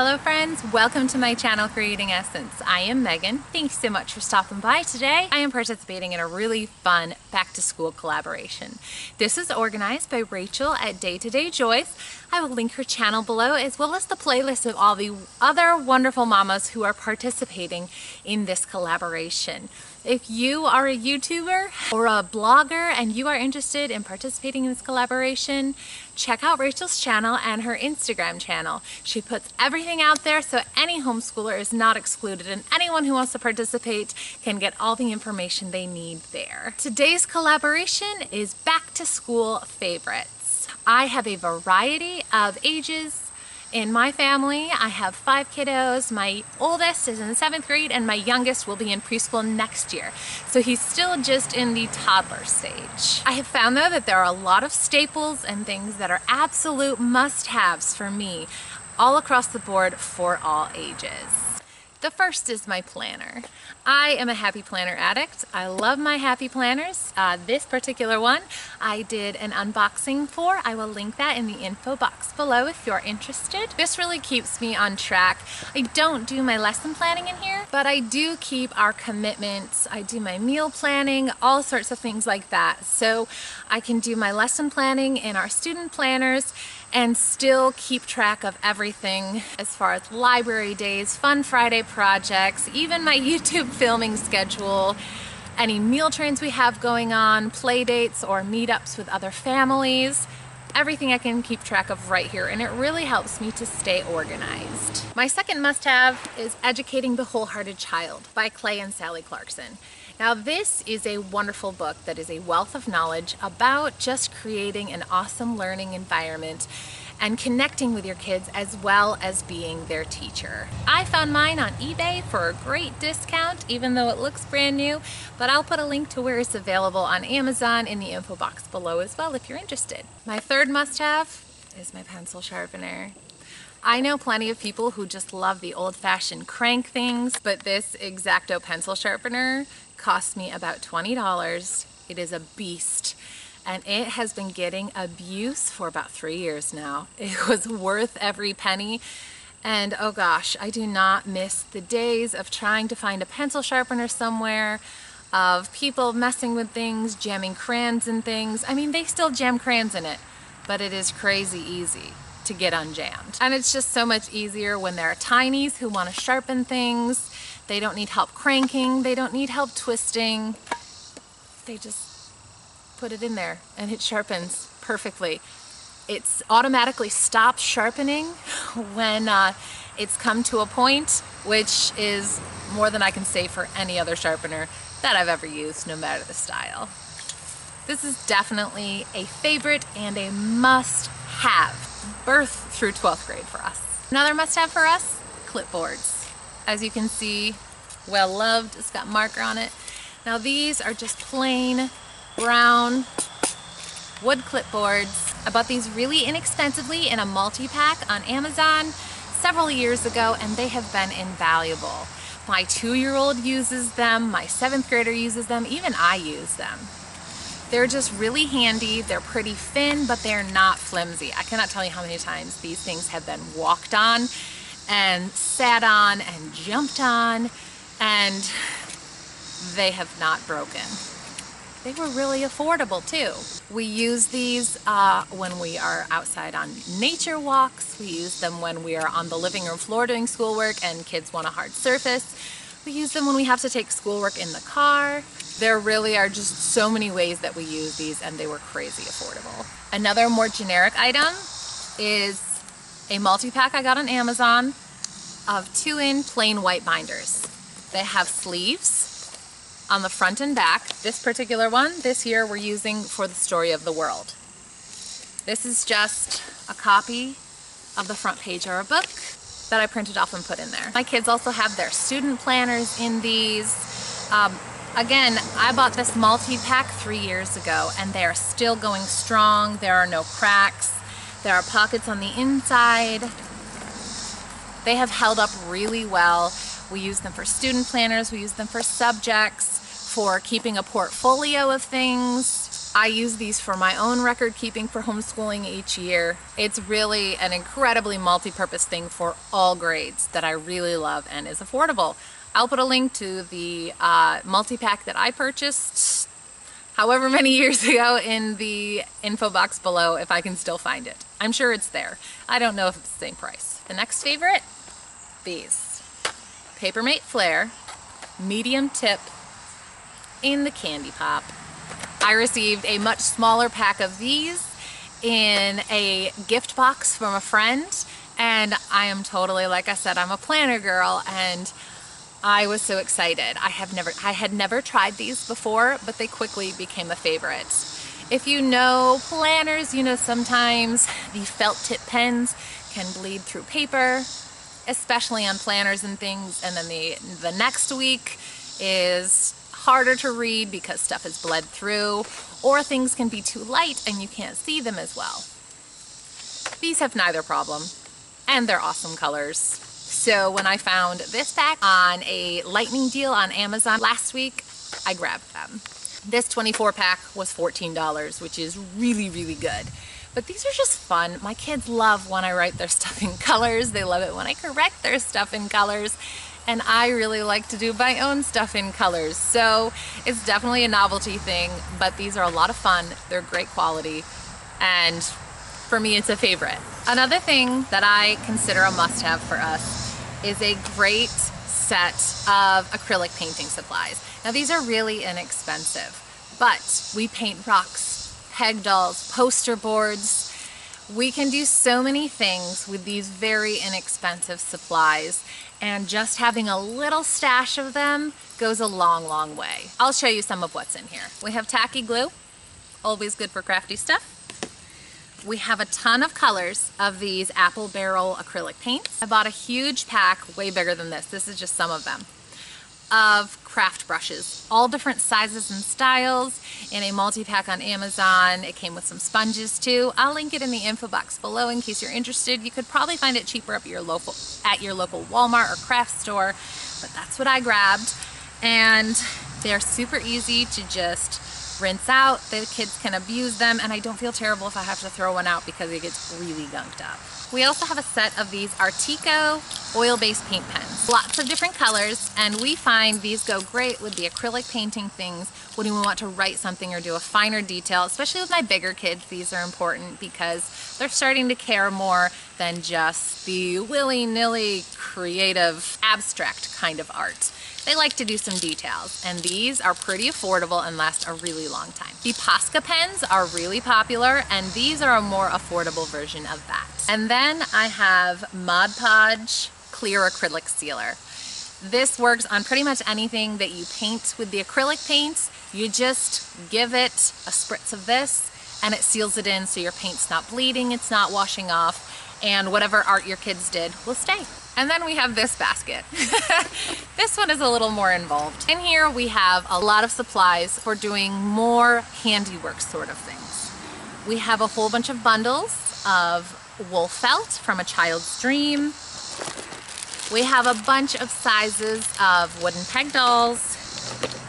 Hello friends, welcome to my channel Creating Essence. I am Megan. Thanks so much for stopping by today. I am participating in a really fun back to school collaboration. This is organized by Rachel at Day2Day Joys. I will link her channel below as well as the playlist of all the other wonderful mamas who are participating in this collaboration. If you are a YouTuber or a blogger and you are interested in participating in this collaboration, check out Rachel's channel and her Instagram channel. She puts everything out there so any homeschooler is not excluded and anyone who wants to participate can get all the information they need there. Today's collaboration is back to school favorites. I have a variety of ages. In my family, I have 5 kiddos. My oldest is in 7th grade and my youngest will be in preschool next year. So he's still just in the toddler stage. I have found though that there are a lot of staples and things that are absolute must-haves for me all across the board for all ages. The first is my planner. I am a Happy Planner addict. I love my Happy Planners. This particular one I did an unboxing for. I will link that in the info box below if you're interested. This really keeps me on track. I don't do my lesson planning in here, but I do keep our commitments. I do my meal planning, all sorts of things like that. So I can do my lesson planning in our student planners and still keep track of everything as far as library days, Fun Friday projects, even my YouTube filming schedule, any meal trains we have going on, play dates or meetups with other families. Everything I can keep track of right here, and it really helps me to stay organized. My second must-have is Educating the WholeHearted Child by Clay and Sally Clarkson. Now this is a wonderful book that is a wealth of knowledge about just creating an awesome learning environment and connecting with your kids as well as being their teacher. I found mine on eBay for a great discount, even though it looks brand new, but I'll put a link to where it's available on Amazon in the info box below as well if you're interested. My third must-have is my pencil sharpener. I know plenty of people who just love the old-fashioned crank things, but this X-ACTO pencil sharpener cost me about $20. It is a beast and it has been getting abuse for about 3 years now. It was worth every penny and oh gosh, I do not miss the days of trying to find a pencil sharpener somewhere, of people messing with things, jamming crayons and things. I mean, they still jam crayons in it, but it is crazy easy to get unjammed. And it's just so much easier when there are tinies who want to sharpen things. They don't need help cranking, they don't need help twisting. They just put it in there and it sharpens perfectly. It's automatically stopped sharpening when it's come to a point, which is more than I can say for any other sharpener that I've ever used, no matter the style. This is definitely a favorite and a must-have, birth through 12th grade for us. Another must-have for us, clipboards. As you can see, well loved, it's got marker on it. Now these are just plain brown wood clipboards. I bought these really inexpensively in a multi-pack on Amazon several years ago and they have been invaluable. My 2-year-old uses them, my 7th grader uses them, even I use them. They're just really handy, they're pretty thin, but they're not flimsy. I cannot tell you how many times these things have been walked on and sat on and jumped on and they have not broken. They were really affordable too. We use these when we are outside on nature walks. We use them when we are on the living room floor doing schoolwork and kids want a hard surface. We use them when we have to take schoolwork in the car. There really are just so many ways that we use these and they were crazy affordable. Another more generic item is a multi-pack I got on Amazon of 2-in plain white binders. They have sleeves on the front and back. This particular one this year we're using for the Story of the World. This is just a copy of the front page of our book that I printed off and put in there. My kids also have their student planners in these. Again, I bought this multi-pack 3 years ago and they are still going strong. There are no cracks. There are pockets on the inside. They have held up really well. We use them for student planners, we use them for subjects, for keeping a portfolio of things. I use these for my own record keeping for homeschooling each year. It's really an incredibly multi-purpose thing for all grades that I really love and is affordable. I'll put a link to the multi-pack that I purchased however many years ago in the info box below if I can still find it. I'm sure it's there. I don't know if it's the same price. The next favorite, these. Paper Mate Flair, medium tip, in the candy pop. I received a much smaller pack of these in a gift box from a friend, and I am totally, like I said, I'm a planner girl, and I was so excited. I had never tried these before, but they quickly became a favorite. If you know planners, you know sometimes the felt tip pens can bleed through paper, especially on planners and things, and then the next week is harder to read because stuff is bled through, or things can be too light and you can't see them as well. These have neither problem, and they're awesome colors. So when I found this pack on a lightning deal on Amazon last week, I grabbed them. This 24 pack was $14, which is really, really good. But these are just fun. My kids love when I write their stuff in colors. They love it when I correct their stuff in colors. And I really like to do my own stuff in colors. So it's definitely a novelty thing, but these are a lot of fun. They're great quality. And for me, it's a favorite. Another thing that I consider a must-have for us is a great set of acrylic painting supplies. Now these are really inexpensive, but we paint rocks, peg dolls, poster boards. We can do so many things with these very inexpensive supplies, and just having a little stash of them goes a long, long way. I'll show you some of what's in here. We have tacky glue, always good for crafty stuff. We have a ton of colors of these Apple Barrel acrylic paints. I bought a huge pack, way bigger than this. This is just some of them, of craft brushes, all different sizes and styles, in a multi-pack on Amazon. It came with some sponges too. I'll link it in the info box below in case you're interested. You could probably find it cheaper at your local Walmart or craft store, but that's what I grabbed. And they're super easy to just rinse out. The kids can abuse them, and I don't feel terrible if I have to throw one out because it gets really gunked up. We also have a set of these Artico oil-based paint pens. Lots of different colors, and we find these go great with the acrylic painting things when we want to write something or do a finer detail. Especially with my bigger kids, these are important because they're starting to care more than just the willy-nilly creative abstract kind of art. They like to do some details, and these are pretty affordable and last a really long time. The Posca pens are really popular, and these are a more affordable version of that. And then I have Mod Podge clear acrylic sealer. This works on pretty much anything that you paint with the acrylic paints. You just give it a spritz of this and it seals it in, so your paint's not bleeding, it's not washing off, and whatever art your kids did will stay. And then we have this basket. This one is a little more involved. In here we have a lot of supplies for doing more handiwork sort of things. We have a whole bunch of bundles of wool felt from A Child's Dream. We have a bunch of sizes of wooden peg dolls.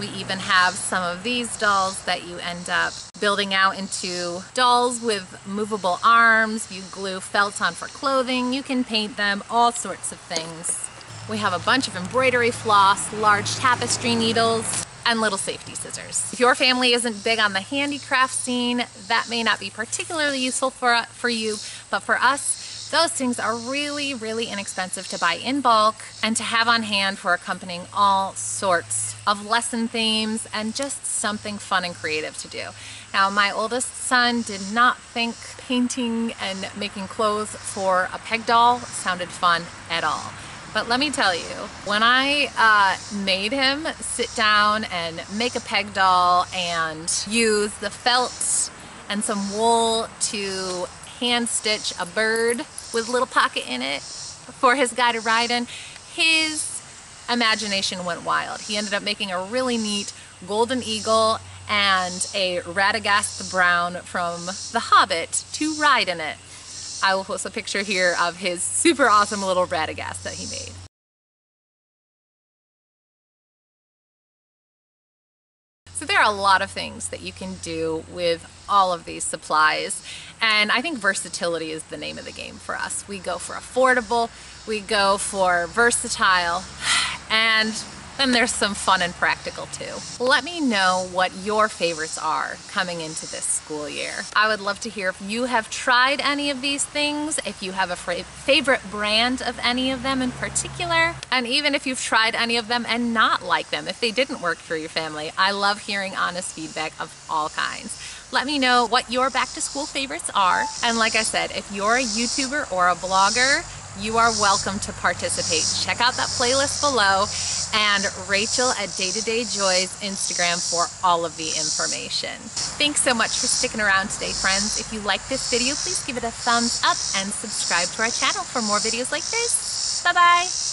We even have some of these dolls that you end up building out into dolls with movable arms. You glue felt on for clothing. You can paint them, all sorts of things. We have a bunch of embroidery floss, large tapestry needles, and little safety scissors. If your family isn't big on the handicraft scene, that may not be particularly useful for you, but for us, those things are really, really inexpensive to buy in bulk and to have on hand for accompanying all sorts of lesson themes and just something fun and creative to do. Now, my oldest son did not think painting and making clothes for a peg doll sounded fun at all. But let me tell you, when I made him sit down and make a peg doll and use the felt and some wool to hand stitch a bird with a little pocket in it for his guy to ride in, his imagination went wild. He ended up making a really neat golden eagle and a Radagast the Brown from The Hobbit to ride in it. I will post a picture here of his super awesome little Radagast that he made. So there are a lot of things that you can do with all of these supplies, and I think versatility is the name of the game for us. We go for affordable, we go for versatile, and then there's some fun and practical too. Let me know what your favorites are coming into this school year. I would love to hear if you have tried any of these things, if you have a favorite brand of any of them in particular, and even if you've tried any of them and not liked them, if they didn't work for your family. I love hearing honest feedback of all kinds. Let me know what your back to school favorites are. And like I said, if you're a YouTuber or a blogger, you are welcome to participate. Check out that playlist below and Rachel at Day2Day Joys Instagram for all of the information. Thanks so much for sticking around today, friends. If you like this video, please give it a thumbs up and subscribe to our channel for more videos like this. Bye-bye.